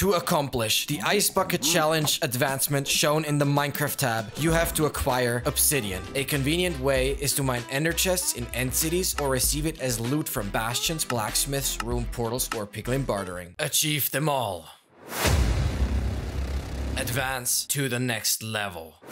to accomplish the Ice Bucket Challenge advancement shown in the Minecraft tab, you have to acquire obsidian. A convenient way is to mine ender chests in End Cities or receive it as loot from bastions, blacksmiths, room portals, or piglin bartering. Achieve them all. Advance to the next level.